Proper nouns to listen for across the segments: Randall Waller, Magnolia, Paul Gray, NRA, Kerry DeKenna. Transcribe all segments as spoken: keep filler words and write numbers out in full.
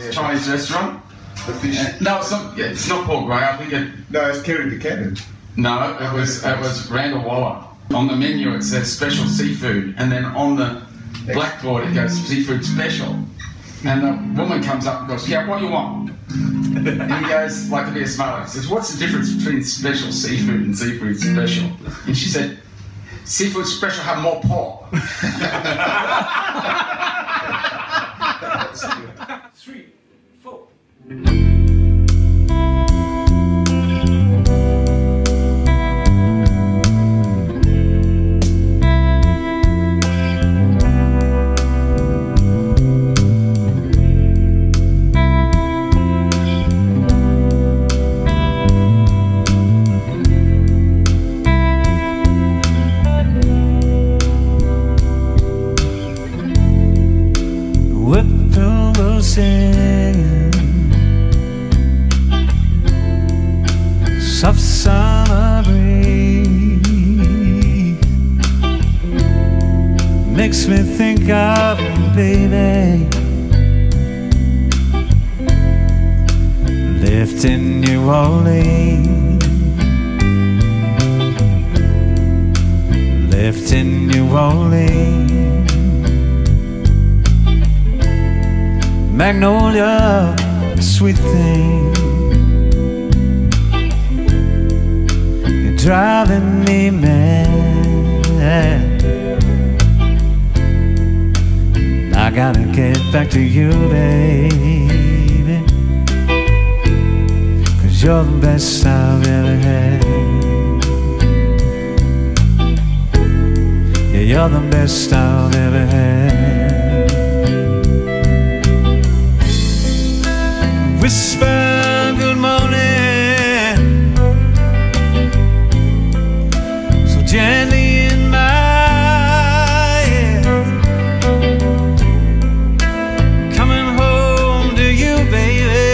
yeah. Chinese restaurant. The fish. Uh, no, it's not. Yeah, it's not Paul Gray. I think it. No, it's Kerry DeKenna. No, it was it was Randall Waller. On the menu it says special seafood, and then on the blackboard it goes seafood special. And the woman comes up and goes, "Yeah, what do you want?" And he goes, like a bit of smiling, says, "What's the difference between special seafood and seafood special?" And she said, "Seafood special have more pork." Three, four. Singing soft summer breeze makes me think of you, baby, lived in New Orleans, lived in New Orleans. Magnolia, sweet thing, you're driving me mad. I gotta get back to you, baby, 'cause you're the best I've ever had. Yeah, you're the best I've ever had. Whisper good morning so gently in my ear. Coming home to you, baby,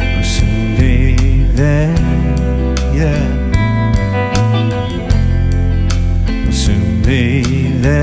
I'll soon be there, yeah, I'll soon be there.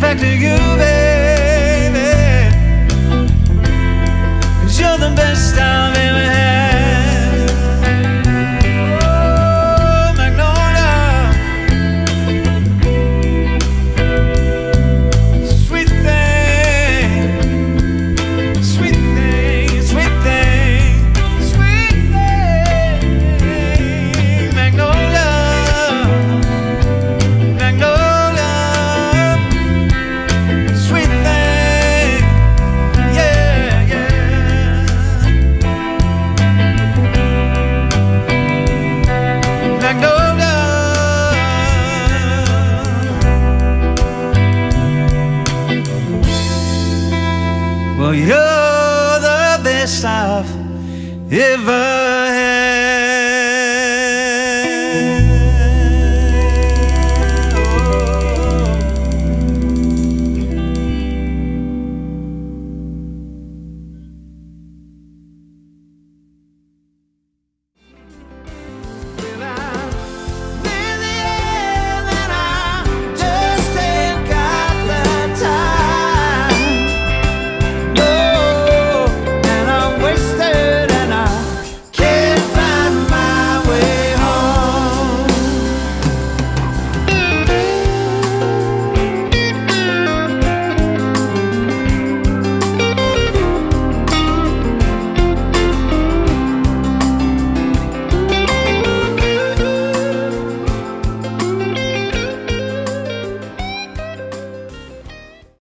Back to you, baby, 'cause you're the best I've ever had. Oh, Magnolia, sweet thing, sweet thing, sweet thing, sweet thing, Magnolia, Magnolia. Well, you're the best I've ever